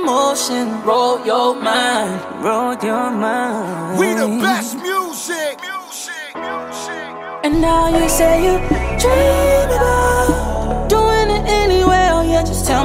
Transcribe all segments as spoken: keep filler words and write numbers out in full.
emotion, roll your mind, roll your mind. We the best music, music, music. And now you say you dream about doing it anywhere. Oh yeah, just tell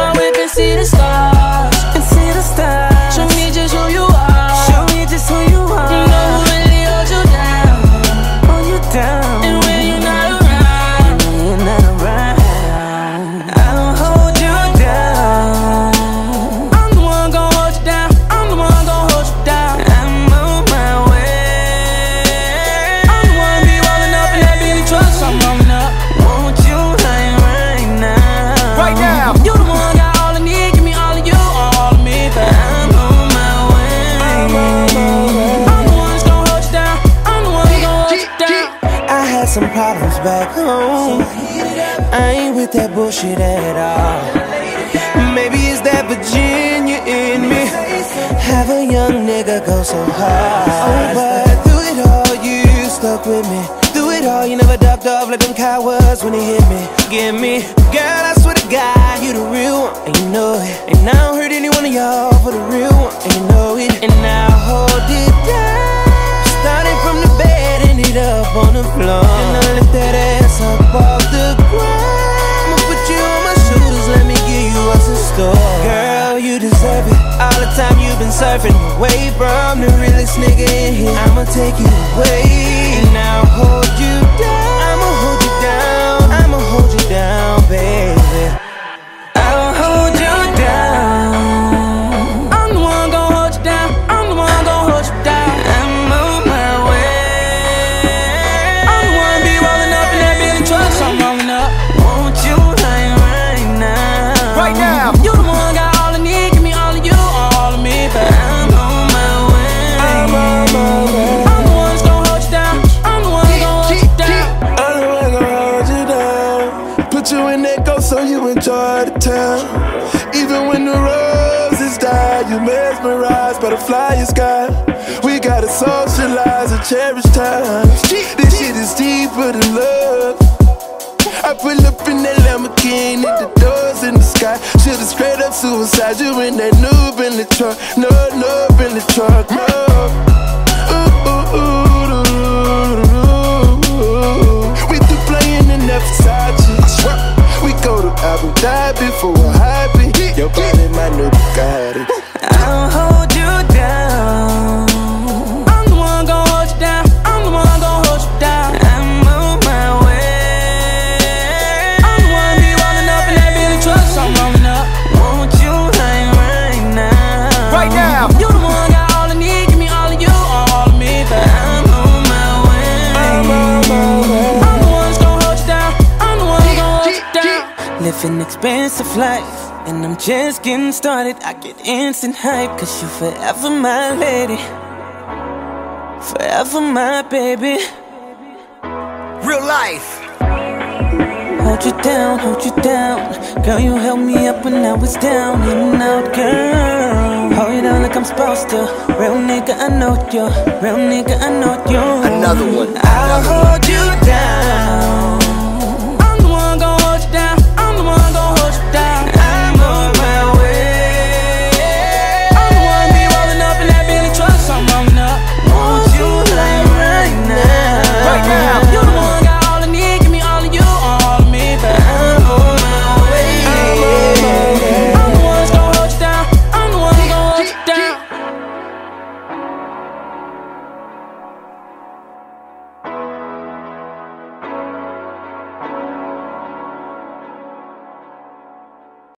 my whip and see the stars, and see the stars. Show me just who you are, show me just who you are. You know who really hold you down, hold you down. And when you're not around, when you're not around, I don't hold you down. I'm the one gon' hold you down, I'm the one gon' hold you down. I move my way, I'm the one be rolling up in that Billy truck, so I'm rolling up. Won't you hang right now, right now? You the one got all I need, give me all of you, all of me, but I move my way. I'm the one that's gon' hold you down, I'm the one that's gon' hold you down. I had some problems back home, I ain't with that bullshit at all. Maybe it's that Virginia in me, have a young nigga go so hard. Oh, but through it all, you stuck with me. Through it all, you never ducked off like them cowards when they hit me. Give me, girl, I swear to God, you the real one, and you know it. And I don't hurt any one of y'all for the real one, and you know it. And I hold it down, starting from the bed, ended up on the floor. And I lift that ass up off the ground. Let me give you what's in store. Girl, you deserve it. All the time you've been surfing away from the realest nigga in here. I'ma take you away, and I'll hold you down. I'ma hold you down, I'ma hold you down, baby. I'll hold you down. I'm the one gon' hold you down, I'm the one gon' hold you down. I move my way, I'm the one be rolling up in that Billy truck, so I'm rolling up. Won't you hang right now? You the one got all I need, give me all of you, all of me, but I'm on my way. I'm on my way. I'm the one that's gon' hold you down, I'm the one that's gon' hold you down. I'm the one gon' hold you down. Put you in that ghost so you enjoy the town. Even when the roses die, you mesmerize, butterfly your sky. We gotta socialize and cherish time. This shit is deeper than love. I pull up in that Lamborghini, the doors in the sky. Should've straight up suicide, you in that noob in the truck. No, noob in the truck, no. Ooh, ooh, ooh, ooh, ooh. We through playing in that Versace. We go to Abu Dhabi for a hobby. Your body, my new Bugatti. I'll hold you down. I'm the one gon' hold you down, I'm the one gon' hold you down. An expensive life, and I'm just getting started. I get instant hype, cause you forever my lady, forever my baby. Real life. Hold you down, hold you down. Girl, you held me up when I was down and out, girl. Hold you down like I'm supposed to. Real nigga, I know you. Real nigga, I know you. Another one. I'll hold you down.